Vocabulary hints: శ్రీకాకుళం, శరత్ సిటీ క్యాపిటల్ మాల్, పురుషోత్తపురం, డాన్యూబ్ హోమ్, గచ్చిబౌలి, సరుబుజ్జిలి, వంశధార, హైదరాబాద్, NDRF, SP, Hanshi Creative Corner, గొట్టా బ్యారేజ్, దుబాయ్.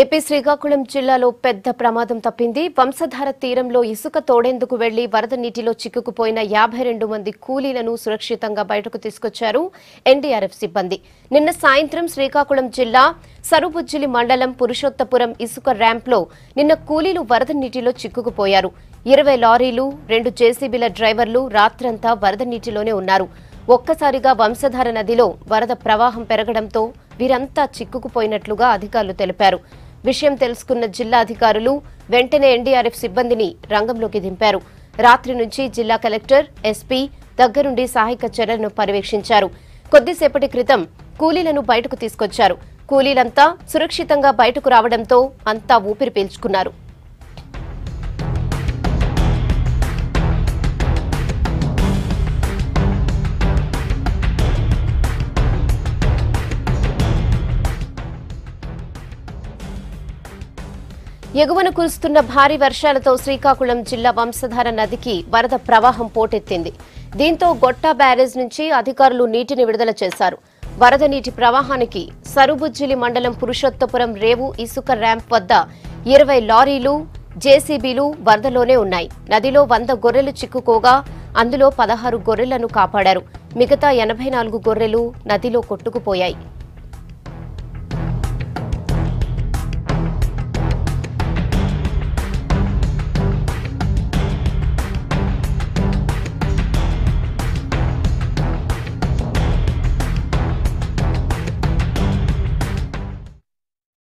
AP శ్రీకాకుళం జిల్లాలో పెద్ద ప్రమాదం తప్పింది. వంశధార తీరంలో ఇసుక తోడేందుకు వెళ్లి వరద నీటిలో చిక్కుకుపోయిన 52 మంది కూలీలను సురక్షితంగా బయటకు తీసుకొచ్చారు NDRF సిబ్బంది. నిన్న సాయంత్రం శ్రీకాకుళం జిల్లా సరుబుజ్జిలి మండలం పురుషోత్తపురం ఇసుక ర్యాంప్లో నిన్న కూలీలు వరద నీటిలో చిక్కుకుపోయారు. 20 లారీలు, 2 జేసీబీల డ్రైవర్లు రాత్రంతా వరద నీటిలోనే ఉన్నారు. ఒక్కసారిగా వంశధార నదిలో వరద ప్రవాహం పెరగడంతో వీరంతా చిక్కుకుపోయినట్లుగా అధికారులు తెలిపారు. విషయం తెలుసుకున్న జిల్లా అధికారులు వెంటనే NDRF సిబ్బందిని రంగంలోకి దింపారు. రాత్రి నుంచి జిల్లా కలెక్టర్, SP దగ్గరుండి సహాయక చర్యలను పర్యవేక్షించారు. కొద్దిసేపటి క్రితం కూలీలను బయటకు తీసుకొచ్చారు. కూలీలంతా సురక్షితంగా బయటకు రావడంతో అంతా ఊపిరి పీల్చుకున్నారు. ఎగువన కురుస్తున్న భారీ వర్షాలతో శ్రీకాకుళం జిల్లా వంశధార నదికి వరద ప్రవాహం పోటెత్తింది. దీంతో గొట్టా బ్యారేజ్ నుంచి అధికారులు నీటిని విడుదల చేశారు. వరద నీటి ప్రవాహానికి సరుబుజ్జిలి మండలం పురుషోత్తపురం రేవు ఇసుక ర్యాంప్ వద్ద 20 లారీలు, జేసీబీలు వరదలోనే ఉన్నాయి. నదిలో 100 గొర్రెలు చిక్కుకోగా అందులో 16 గొర్రెలను కాపాడారు. మిగతా 84 గొర్రెలు నదిలో కొట్టుకుపోయాయి.